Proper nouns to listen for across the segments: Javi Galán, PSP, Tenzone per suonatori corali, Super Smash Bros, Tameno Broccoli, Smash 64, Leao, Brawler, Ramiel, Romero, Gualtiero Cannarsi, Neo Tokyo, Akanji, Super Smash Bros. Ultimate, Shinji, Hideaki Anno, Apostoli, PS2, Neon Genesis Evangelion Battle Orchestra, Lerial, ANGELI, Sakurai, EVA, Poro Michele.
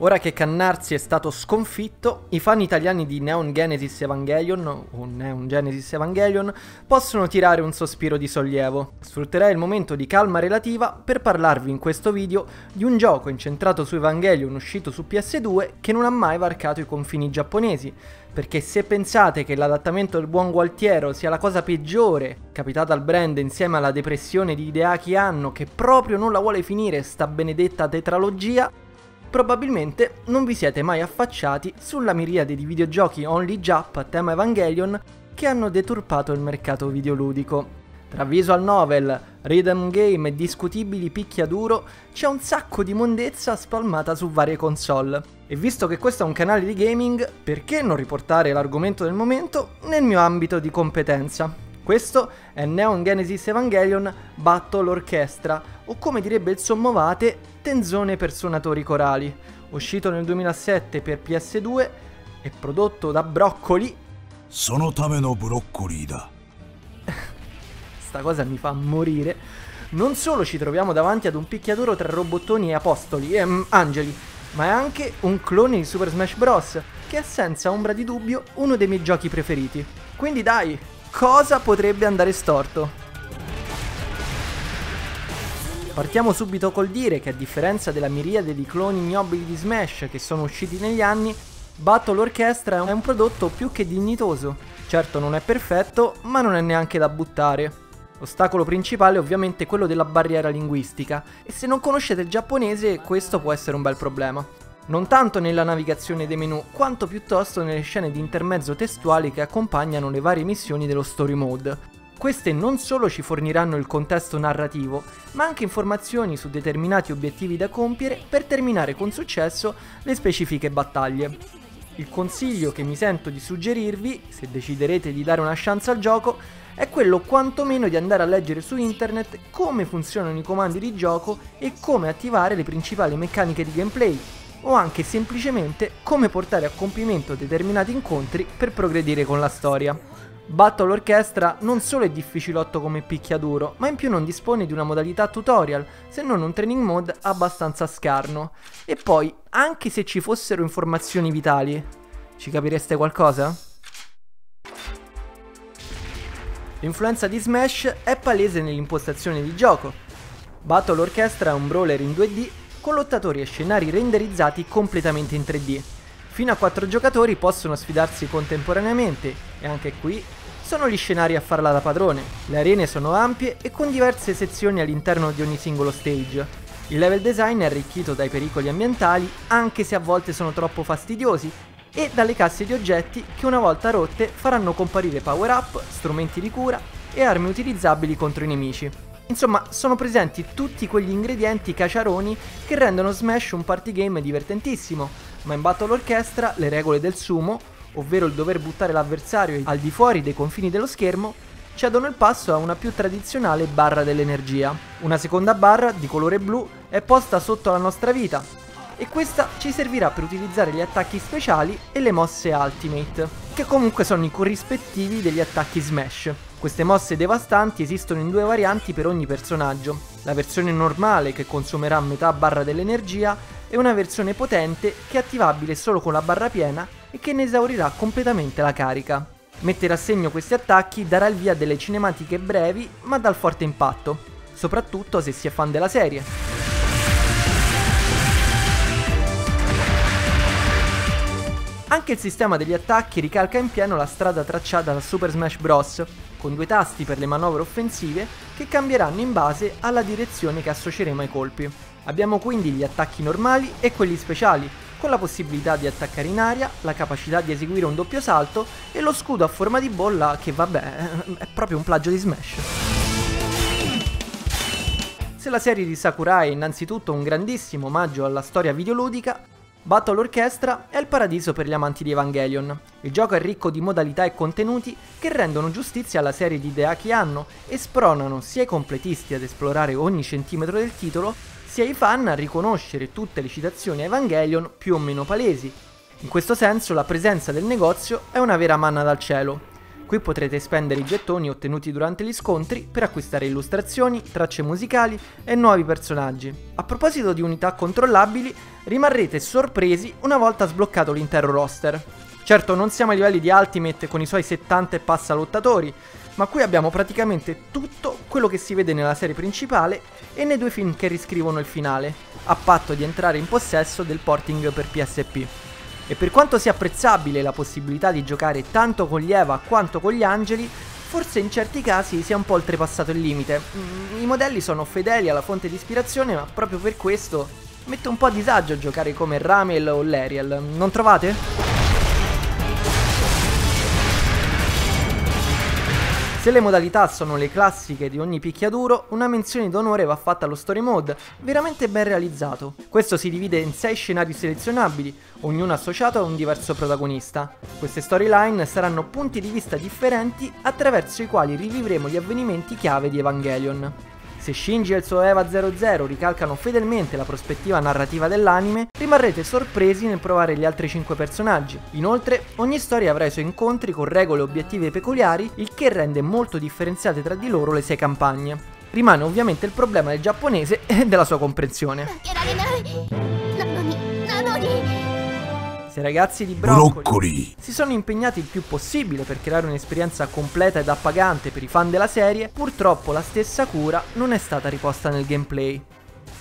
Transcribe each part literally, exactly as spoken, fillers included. Ora che Cannarsi è stato sconfitto, i fan italiani di Neon Genesis Evangelion, o Neon Genesis Evangelion, possono tirare un sospiro di sollievo. Sfrutterei il momento di calma relativa per parlarvi in questo video di un gioco incentrato su Evangelion uscito su P S due che non ha mai varcato i confini giapponesi, perché se pensate che l'adattamento del buon Gualtiero sia la cosa peggiore capitata al brand insieme alla depressione di Hideaki Anno che proprio non la vuole finire sta benedetta tetralogia, probabilmente non vi siete mai affacciati sulla miriade di videogiochi only Jap a tema Evangelion che hanno deturpato il mercato videoludico. Tra visual novel, rhythm game e discutibili picchiaduro c'è un sacco di mondezza spalmata su varie console. E visto che questo è un canale di gaming, perché non riportare l'argomento del momento nel mio ambito di competenza? Questo è Neon Genesis Evangelion Battle Orchestra, o come direbbe il sommovate, Tenzone per suonatori corali, uscito nel duemilasette per P S due e prodotto da Broccoli. Sono Tameno Broccoli da. Sta cosa mi fa morire. Non solo ci troviamo davanti ad un picchiaduro tra robottoni e apostoli, ehm, angeli, ma è anche un clone di Super Smash Bros, che è senza ombra di dubbio uno dei miei giochi preferiti. Quindi dai! Cosa potrebbe andare storto? Partiamo subito col dire che a differenza della miriade di cloni ignobili di Smash che sono usciti negli anni, Battle Orchestra è un prodotto più che dignitoso. Certo non è perfetto, ma non è neanche da buttare. L'ostacolo principale è ovviamente quello della barriera linguistica, e se non conoscete il giapponese questo può essere un bel problema. Non tanto nella navigazione dei menu, quanto piuttosto nelle scene di intermezzo testuali che accompagnano le varie missioni dello story mode. Queste non solo ci forniranno il contesto narrativo, ma anche informazioni su determinati obiettivi da compiere per terminare con successo le specifiche battaglie. Il consiglio che mi sento di suggerirvi, se deciderete di dare una chance al gioco, è quello quantomeno di andare a leggere su internet come funzionano i comandi di gioco e come attivare le principali meccaniche di gameplay, o anche semplicemente come portare a compimento determinati incontri per progredire con la storia. Battle Orchestra non solo è difficilotto come picchiaduro, ma in più non dispone di una modalità tutorial, se non un training mode abbastanza scarno. E poi, anche se ci fossero informazioni vitali, ci capireste qualcosa? L'influenza di Smash è palese nell'impostazione di gioco. Battle Orchestra è un brawler in due D con lottatori e scenari renderizzati completamente in tre D. Fino a quattro giocatori possono sfidarsi contemporaneamente e anche qui sono gli scenari a farla da padrone. Le arene sono ampie e con diverse sezioni all'interno di ogni singolo stage. Il level design è arricchito dai pericoli ambientali, anche se a volte sono troppo fastidiosi, e dalle casse di oggetti che una volta rotte faranno comparire power-up, strumenti di cura e armi utilizzabili contro i nemici. Insomma, sono presenti tutti quegli ingredienti caciaroni che rendono Smash un party game divertentissimo, ma in Battle Orchestra le regole del sumo, ovvero il dover buttare l'avversario al di fuori dei confini dello schermo, cedono il passo a una più tradizionale barra dell'energia. Una seconda barra, di colore blu, è posta sotto la nostra vita, e questa ci servirà per utilizzare gli attacchi speciali e le mosse Ultimate, che comunque sono i corrispettivi degli attacchi Smash. Queste mosse devastanti esistono in due varianti per ogni personaggio, la versione normale che consumerà metà barra dell'energia e una versione potente che è attivabile solo con la barra piena e che ne esaurirà completamente la carica. Mettere a segno questi attacchi darà il via a delle cinematiche brevi ma dal forte impatto, soprattutto se si è fan della serie. Anche il sistema degli attacchi ricalca in pieno la strada tracciata da Super Smash Bros, con due tasti per le manovre offensive che cambieranno in base alla direzione che associeremo ai colpi. Abbiamo quindi gli attacchi normali e quelli speciali, con la possibilità di attaccare in aria, la capacità di eseguire un doppio salto e lo scudo a forma di bolla che vabbè, è proprio un plagio di Smash. Se la serie di Sakurai è innanzitutto un grandissimo omaggio alla storia videoludica, Battle Orchestra è il paradiso per gli amanti di Evangelion. Il gioco è ricco di modalità e contenuti che rendono giustizia alla serie di Hideaki Anno e spronano sia i completisti ad esplorare ogni centimetro del titolo, sia i fan a riconoscere tutte le citazioni a Evangelion più o meno palesi. In questo senso la presenza del negozio è una vera manna dal cielo. Qui potrete spendere i gettoni ottenuti durante gli scontri per acquistare illustrazioni, tracce musicali e nuovi personaggi. A proposito di unità controllabili, rimarrete sorpresi una volta sbloccato l'intero roster. Certo, non siamo ai livelli di Ultimate con i suoi settanta e passa lottatori, ma qui abbiamo praticamente tutto quello che si vede nella serie principale e nei due film che riscrivono il finale, a patto di entrare in possesso del porting per P S P. E per quanto sia apprezzabile la possibilità di giocare tanto con gli EVA quanto con gli angeli, forse in certi casi si è un po' oltrepassato il limite. I modelli sono fedeli alla fonte di ispirazione, ma proprio per questo mette un po' a disagio a giocare come Ramiel o Lerial, non trovate? Se le modalità sono le classiche di ogni picchiaduro, una menzione d'onore va fatta allo story mode, veramente ben realizzato. Questo si divide in sei scenari selezionabili, ognuno associato a un diverso protagonista. Queste storyline saranno punti di vista differenti attraverso i quali rivivremo gli avvenimenti chiave di Evangelion. Se Shinji e il suo EVA zero zero ricalcano fedelmente la prospettiva narrativa dell'anime, rimarrete sorpresi nel provare gli altri cinque personaggi. Inoltre, ogni storia avrà i suoi incontri con regole e obiettivi peculiari, il che rende molto differenziate tra di loro le sei campagne. Rimane ovviamente il problema del giapponese e della sua comprensione. I ragazzi di Broccoli, Broccoli si sono impegnati il più possibile per creare un'esperienza completa ed appagante per i fan della serie, purtroppo la stessa cura non è stata riposta nel gameplay.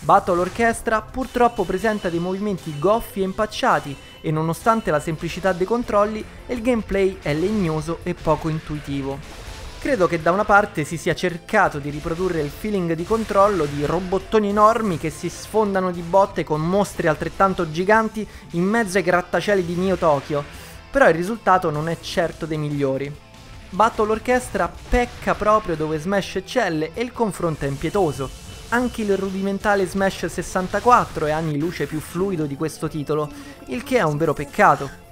Battle Orchestra purtroppo presenta dei movimenti goffi e impacciati e nonostante la semplicità dei controlli, il gameplay è legnoso e poco intuitivo. Credo che da una parte si sia cercato di riprodurre il feeling di controllo di robottoni enormi che si sfondano di botte con mostri altrettanto giganti in mezzo ai grattacieli di Neo Tokyo, però il risultato non è certo dei migliori. Battle Orchestra pecca proprio dove Smash eccelle e il confronto è impietoso. Anche il rudimentale Smash sessantaquattro è anni luce più fluido di questo titolo, il che è un vero peccato.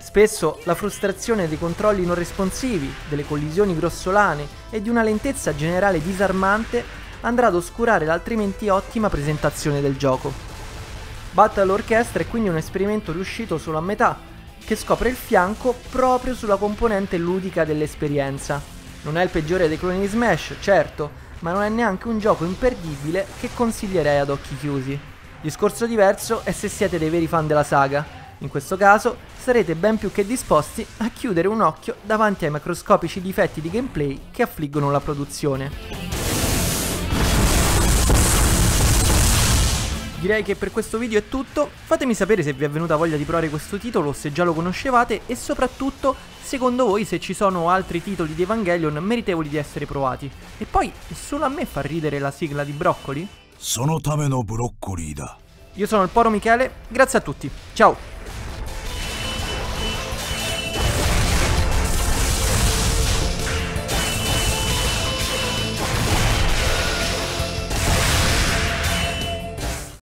Spesso la frustrazione dei controlli non responsivi, delle collisioni grossolane e di una lentezza generale disarmante andrà ad oscurare l'altrimenti ottima presentazione del gioco. Battle Orchestra è quindi un esperimento riuscito solo a metà, che scopre il fianco proprio sulla componente ludica dell'esperienza. Non è il peggiore dei cloni di Smash, certo, ma non è neanche un gioco imperdibile che consiglierei ad occhi chiusi. Discorso diverso è se siete dei veri fan della saga. In questo caso sarete ben più che disposti a chiudere un occhio davanti ai macroscopici difetti di gameplay che affliggono la produzione. Direi che per questo video è tutto, fatemi sapere se vi è venuta voglia di provare questo titolo o se già lo conoscevate e soprattutto secondo voi se ci sono altri titoli di Evangelion meritevoli di essere provati. E poi, solo a me fa ridere la sigla di Broccoli? Sono Tameno Broccoli da. Io sono il Poro Michele, grazie a tutti, ciao!